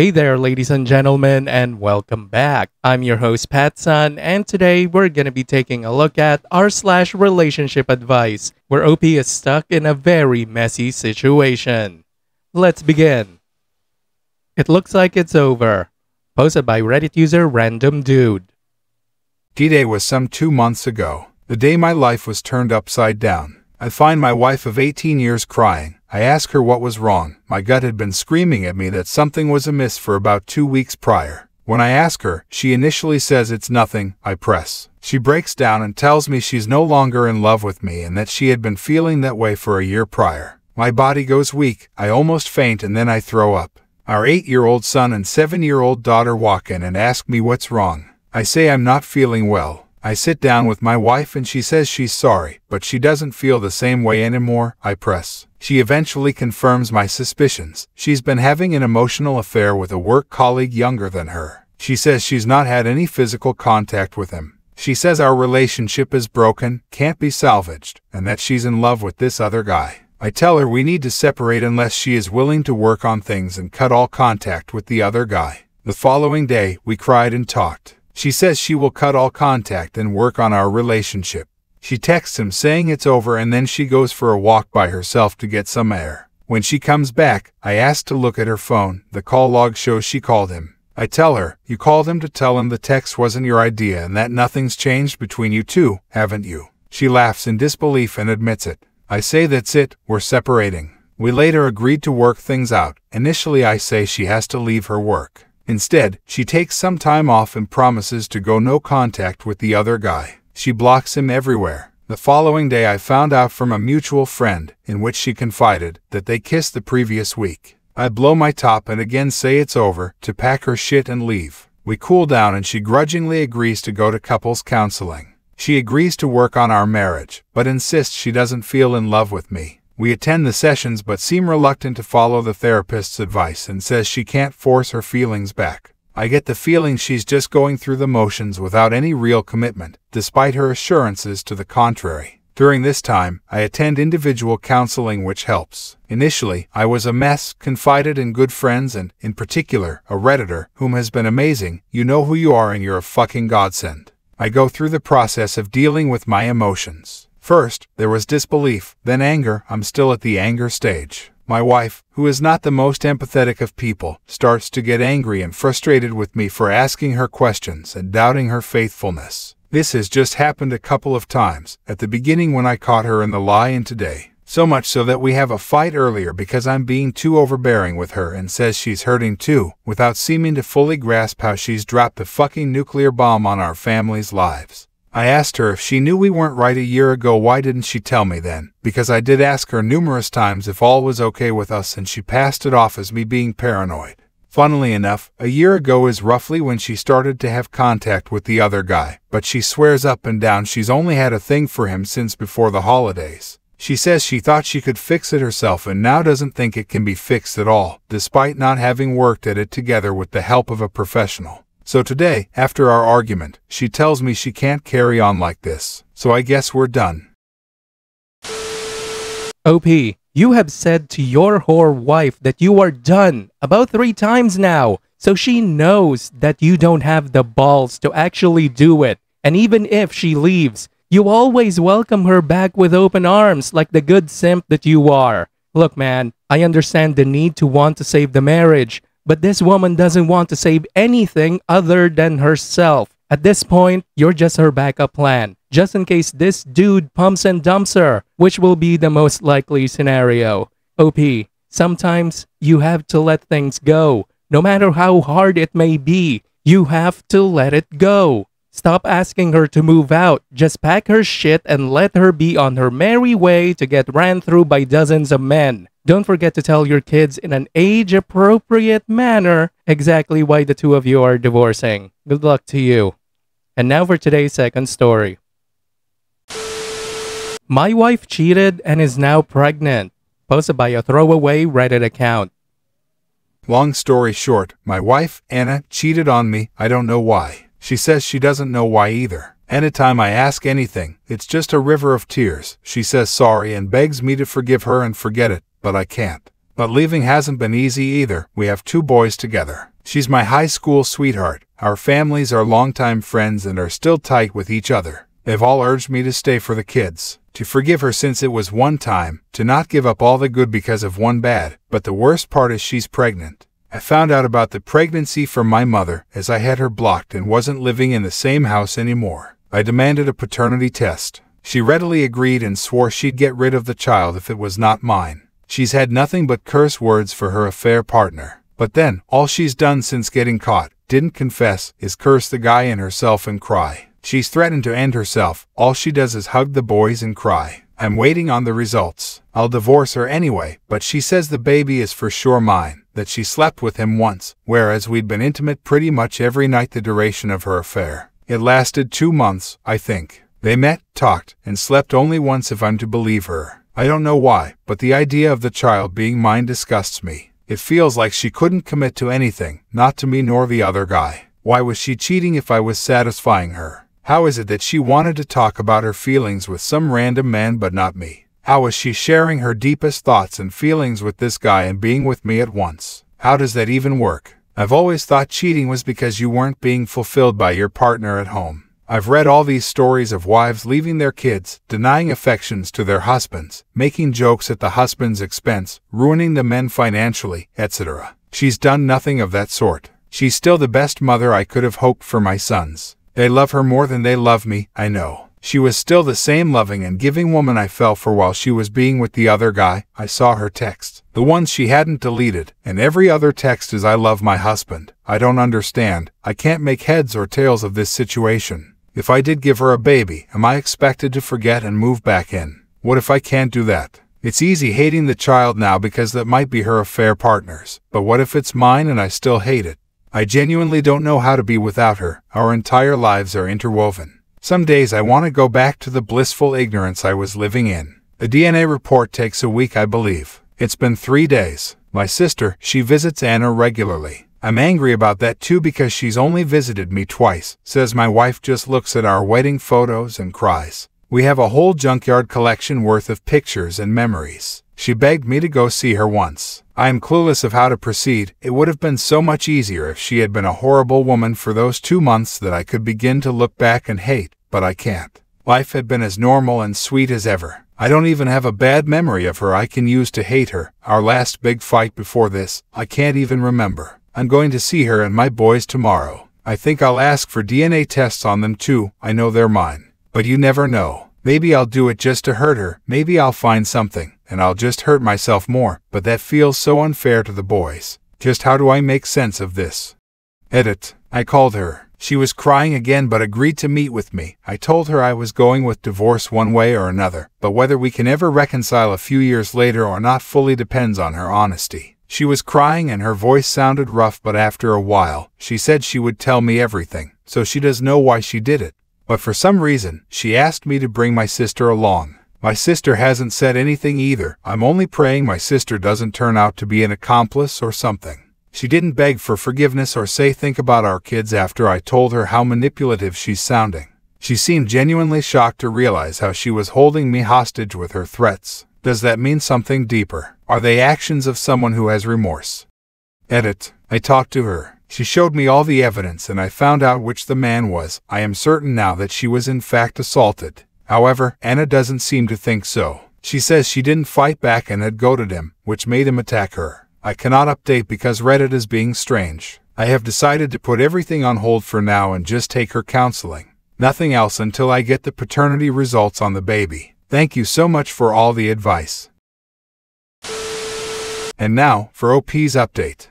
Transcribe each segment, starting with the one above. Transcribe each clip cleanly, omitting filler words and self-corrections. Hey there, ladies and gentlemen, and welcome back. I'm your host, Pat Sun, and today we're gonna be taking a look at r/Relationship Advice, where OP is stuck in a very messy situation. Let's begin. It looks like it's over. Posted by Reddit user RandomDude. D-Day was some 2 months ago, the day my life was turned upside down. I find my wife of 18 years crying. I ask her what was wrong. My gut had been screaming at me that something was amiss for about 2 weeks prior. When I ask her, she initially says it's nothing. I press. She breaks down and tells me she's no longer in love with me and that she had been feeling that way for a year prior. My body goes weak. I almost faint and then I throw up. Our 8-year-old son and 7-year-old daughter walk in and ask me what's wrong. I say I'm not feeling well. I sit down with my wife and she says she's sorry, but she doesn't feel the same way anymore. I press. She eventually confirms my suspicions. She's been having an emotional affair with a work colleague younger than her. She says she's not had any physical contact with him. She says our relationship is broken, can't be salvaged, and that she's in love with this other guy. I tell her we need to separate unless she is willing to work on things and cut all contact with the other guy. The following day, we cried and talked. She says she will cut all contact and work on our relationship. She texts him saying it's over and then she goes for a walk by herself to get some air. When she comes back, I ask to look at her phone. The call log shows she called him. I tell her, you called him to tell him the text wasn't your idea and that nothing's changed between you two, haven't you? She laughs in disbelief and admits it. I say that's it, we're separating. We later agreed to work things out. Initially I say she has to leave her work. Instead, she takes some time off and promises to go no contact with the other guy. She blocks him everywhere. The following day I found out from a mutual friend, in which she confided, that they kissed the previous week. I blow my top and again say it's over, to pack her shit and leave. We cool down and she grudgingly agrees to go to couples counseling. She agrees to work on our marriage, but insists she doesn't feel in love with me. We attend the sessions but seem reluctant to follow the therapist's advice and says she can't force her feelings back. I get the feeling she's just going through the motions without any real commitment, despite her assurances to the contrary. During this time, I attend individual counseling which helps. Initially, I was a mess, confided in good friends and, in particular, a Redditor, whom has been amazing. You know who you are and you're a fucking godsend. I go through the process of dealing with my emotions. First, there was disbelief, then anger. I'm still at the anger stage. My wife, who is not the most empathetic of people, starts to get angry and frustrated with me for asking her questions and doubting her faithfulness. This has just happened a couple of times, at the beginning when I caught her in the lie and today. So much so that we have a fight earlier because I'm being too overbearing with her and says she's hurting too, without seeming to fully grasp how she's dropped the fucking nuclear bomb on our family's lives. I asked her if she knew we weren't right a year ago, why didn't she tell me then? Because I did ask her numerous times if all was okay with us and she passed it off as me being paranoid. Funnily enough, a year ago is roughly when she started to have contact with the other guy, but she swears up and down she's only had a thing for him since before the holidays. She says she thought she could fix it herself and now doesn't think it can be fixed at all, despite not having worked at it together with the help of a professional. So today, after our argument, she tells me she can't carry on like this. So I guess we're done. OP, you have said to your whore wife that you are done about 3 times now. So she knows that you don't have the balls to actually do it. And even if she leaves, you always welcome her back with open arms like the good simp that you are. Look, man, I understand the need to want to save the marriage. But this woman doesn't want to save anything other than herself. At this point, you're just her backup plan, just in case this dude pumps and dumps her, which will be the most likely scenario. OP, sometimes you have to let things go. No matter how hard it may be, you have to let it go. Stop asking her to move out. Just pack her shit and let her be on her merry way to get ran through by dozens of men. Don't forget to tell your kids in an age-appropriate manner exactly why the two of you are divorcing. Good luck to you. And now for today's second story. My wife cheated and is now pregnant. Posted by a throwaway Reddit account. Long story short, my wife, Anna, cheated on me. I don't know why. She says she doesn't know why either. Anytime I ask anything, it's just a river of tears. She says sorry and begs me to forgive her and forget it. But I can't. But leaving hasn't been easy either. We have two boys together. She's my high school sweetheart. Our families are longtime friends and are still tight with each other. They've all urged me to stay for the kids, to forgive her since it was one time, to not give up all the good because of one bad. But the worst part is she's pregnant. I found out about the pregnancy from my mother, as I had her blocked and wasn't living in the same house anymore. I demanded a paternity test. She readily agreed and swore she'd get rid of the child if it was not mine. She's had nothing but curse words for her affair partner. But then, all she's done since getting caught, didn't confess, is curse the guy and herself and cry. She's threatened to end herself. All she does is hug the boys and cry. I'm waiting on the results. I'll divorce her anyway, but she says the baby is for sure mine, that she slept with him once, whereas we'd been intimate pretty much every night the duration of her affair. It lasted 2 months, I think. They met, talked, and slept only once if I'm to believe her. I don't know why, but the idea of the child being mine disgusts me. It feels like she couldn't commit to anything, not to me nor the other guy. Why was she cheating if I was satisfying her? How is it that she wanted to talk about her feelings with some random man but not me? How is she sharing her deepest thoughts and feelings with this guy and being with me at once? How does that even work? I've always thought cheating was because you weren't being fulfilled by your partner at home. I've read all these stories of wives leaving their kids, denying affections to their husbands, making jokes at the husband's expense, ruining the men financially, etc. She's done nothing of that sort. She's still the best mother I could have hoped for my sons. They love her more than they love me, I know. She was still the same loving and giving woman I fell for while she was being with the other guy. I saw her texts, the ones she hadn't deleted, and every other text is I love my husband. I don't understand. I can't make heads or tails of this situation. If I did give her a baby, am I expected to forget and move back in? What if I can't do that? It's easy hating the child now because that might be her affair partner's, but what if it's mine and I still hate it? I genuinely don't know how to be without her. Our entire lives are interwoven. Some days I want to go back to the blissful ignorance I was living in. The DNA report takes a week, I believe. It's been 3 days. My sister, she visits Anna regularly. I'm angry about that too because she's only visited me twice, says my wife just looks at our wedding photos and cries. We have a whole junkyard collection worth of pictures and memories. She begged me to go see her once. I am clueless of how to proceed. It would have been so much easier if she had been a horrible woman for those 2 months that I could begin to look back and hate, but I can't. Life had been as normal and sweet as ever. I don't even have a bad memory of her I can use to hate her. Our last big fight before this, I can't even remember. I'm going to see her and my boys tomorrow. I think I'll ask for DNA tests on them too. I know they're mine. But you never know. Maybe I'll do it just to hurt her. Maybe I'll find something, and I'll just hurt myself more. But that feels so unfair to the boys. Just how do I make sense of this? Edit. I called her. She was crying again but agreed to meet with me. I told her I was going with divorce one way or another, but whether we can ever reconcile a few years later or not fully depends on her honesty. She was crying and her voice sounded rough, but after a while, she said she would tell me everything, so she does know why she did it. But for some reason, she asked me to bring my sister along. My sister hasn't said anything either. I'm only praying my sister doesn't turn out to be an accomplice or something. She didn't beg for forgiveness or say think about our kids after I told her how manipulative she's sounding. She seemed genuinely shocked to realize how she was holding me hostage with her threats. Does that mean something deeper? Are they actions of someone who has remorse? Edit. I talked to her. She showed me all the evidence and I found out which the man was. I am certain now that she was in fact assaulted. However, Anna doesn't seem to think so. She says she didn't fight back and had goaded him, which made him attack her. I cannot update because Reddit is being strange. I have decided to put everything on hold for now and just take her counseling. Nothing else until I get the paternity results on the baby. Thank you so much for all the advice. And now, for OP's update.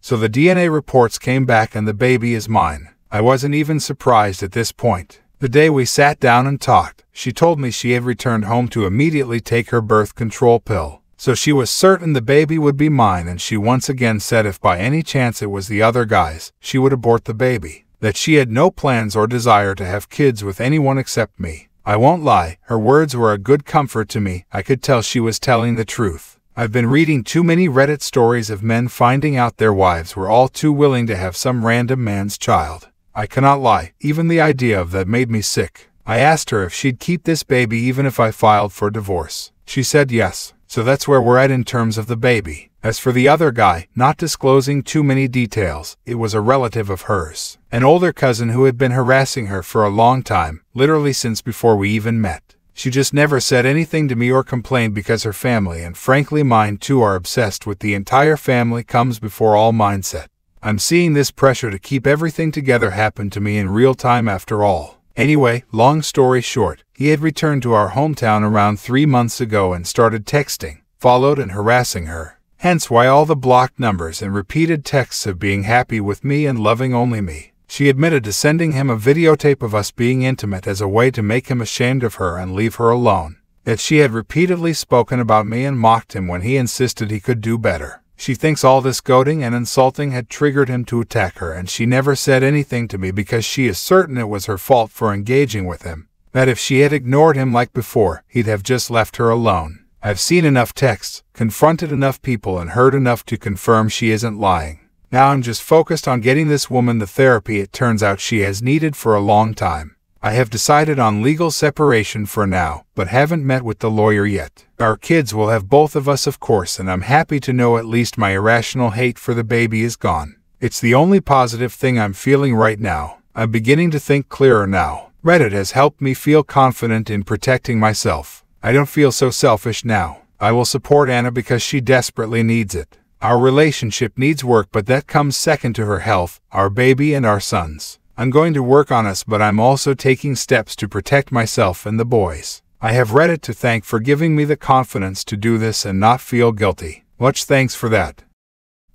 So the DNA reports came back and the baby is mine. I wasn't even surprised at this point. The day we sat down and talked, she told me she had returned home to immediately take her birth control pill. So she was certain the baby would be mine, and she once again said if by any chance it was the other guy's, she would abort the baby. That she had no plans or desire to have kids with anyone except me. I won't lie, her words were a good comfort to me. I could tell she was telling the truth. I've been reading too many Reddit stories of men finding out their wives were all too willing to have some random man's child. I cannot lie, even the idea of that made me sick. I asked her if she'd keep this baby even if I filed for divorce. She said yes. So that's where we're at in terms of the baby. As for the other guy, not disclosing too many details, it was a relative of hers. An older cousin who had been harassing her for a long time, literally since before we even met. She just never said anything to me or complained because her family, and frankly mine too, are obsessed with the entire family comes before all mindset. I'm seeing this pressure to keep everything together happen to me in real time after all. Anyway, long story short, he had returned to our hometown around 3 months ago and started texting, followed and harassing her. Hence why all the blocked numbers and repeated texts of being happy with me and loving only me. She admitted to sending him a videotape of us being intimate as a way to make him ashamed of her and leave her alone. That she had repeatedly spoken about me and mocked him when he insisted he could do better. She thinks all this goading and insulting had triggered him to attack her, and she never said anything to me because she is certain it was her fault for engaging with him. That if she had ignored him like before, he'd have just left her alone. I've seen enough texts, confronted enough people, and heard enough to confirm she isn't lying. Now I'm just focused on getting this woman the therapy it turns out she has needed for a long time. I have decided on legal separation for now, but haven't met with the lawyer yet. Our kids will have both of us, of course, and I'm happy to know at least my irrational hate for the baby is gone. It's the only positive thing I'm feeling right now. I'm beginning to think clearer now. Reddit has helped me feel confident in protecting myself. I don't feel so selfish now. I will support Anna because she desperately needs it. Our relationship needs work, but that comes second to her health, our baby, and our sons. I'm going to work on us, but I'm also taking steps to protect myself and the boys. I have Reddit to thank for giving me the confidence to do this and not feel guilty. Much thanks for that.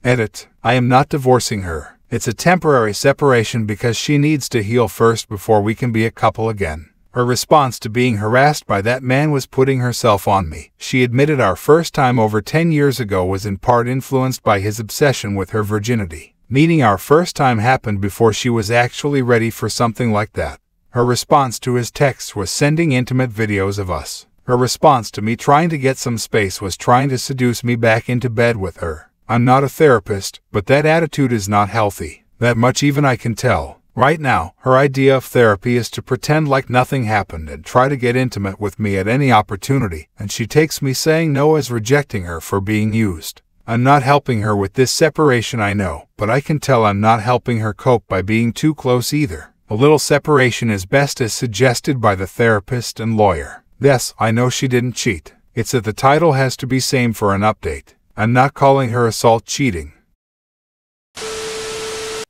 Edit. I am not divorcing her. It's a temporary separation because she needs to heal first before we can be a couple again. Her response to being harassed by that man was putting herself on me. She admitted our first time over 10 years ago was in part influenced by his obsession with her virginity. Meaning our first time happened before she was actually ready for something like that. Her response to his texts was sending intimate videos of us. Her response to me trying to get some space was trying to seduce me back into bed with her. I'm not a therapist, but that attitude is not healthy. That much even I can tell. Right now, her idea of therapy is to pretend like nothing happened and try to get intimate with me at any opportunity, and she takes me saying no as rejecting her for being used. I'm not helping her with this separation, I know, but I can tell I'm not helping her cope by being too close either. A little separation is best as suggested by the therapist and lawyer. Yes, I know she didn't cheat. It's that the title has to be same for an update. I'm not calling her assault cheating.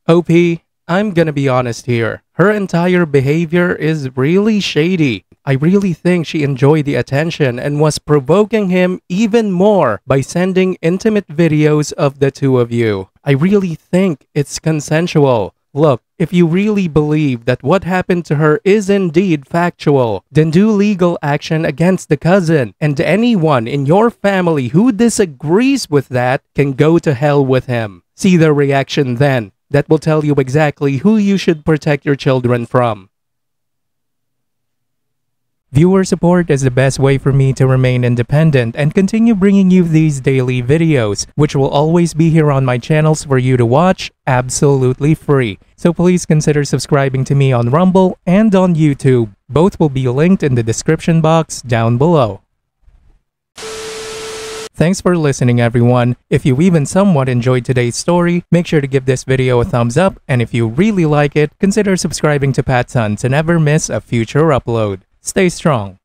OP, I'm gonna be honest here. Her entire behavior is really shady. I really think she enjoyed the attention and was provoking him even more by sending intimate videos of the two of you. I really think it's consensual. Look, if you really believe that what happened to her is indeed factual, then do legal action against the cousin, and anyone in your family who disagrees with that can go to hell with him. See their reaction then. That will tell you exactly who you should protect your children from. Viewer support is the best way for me to remain independent and continue bringing you these daily videos, which will always be here on my channels for you to watch absolutely free. So please consider subscribing to me on Rumble and on YouTube. Both will be linked in the description box down below. Thanks for listening, everyone. If you even somewhat enjoyed today's story, make sure to give this video a thumbs up, and if you really like it, consider subscribing to PattSun to never miss a future upload. Stay strong.